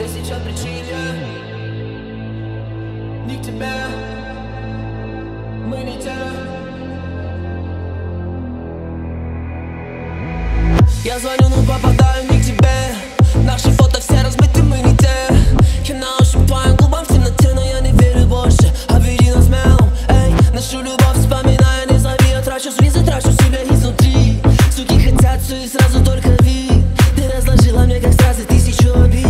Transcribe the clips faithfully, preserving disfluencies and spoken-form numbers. Тысяча причин, не к тебе, мы не те. Я звоню, но попадаю не к тебе. Наши фото все размыты, мы не те. Я на ощупь твоим губам в темноте, но я не верю больше. Обведи нас мелом, эй, нашу любовь вспоминаю, не зови, я трачу жизнь, затрачу себя изнутри. Суки хотят все и сразу, только ви. Ты разложила мне как сразу тысячу обид.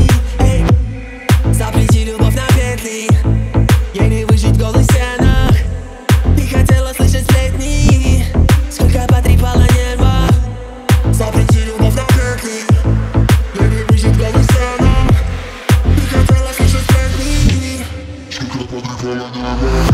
Запрети любовь на петли, ей не выжить в голых стенах. Ты хотела слышать сплетни, сколько потрепало нервов. Запрети любовь на петли, ей не выжить в голых стенах. Ты хотела слышать сплетни, сколько потрепало нервов.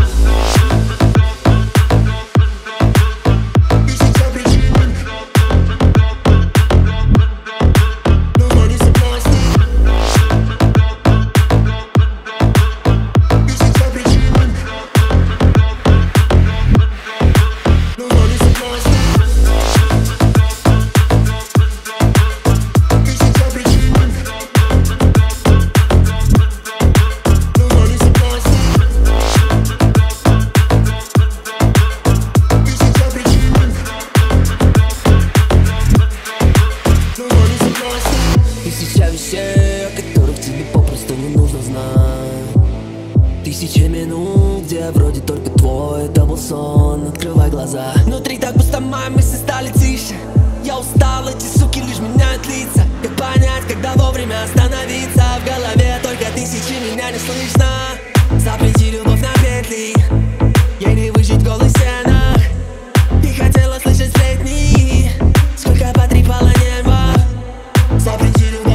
Тысяча вещей, о которых тебе попросту не нужно знать. Тысяча минут, где вроде только твой, это был сон, открывай глаза. Внутри так пусто, мои мысли стали тише. Я устал, эти суки лишь меняют лица. Как понять, когда вовремя остановиться? В голове только тысячи, меня не слышно. Запрети любовь на петли, ей не выжить в голых стенах. Ты хотела слышать сплетни, сколько потрепало нервов. Запрети любовь.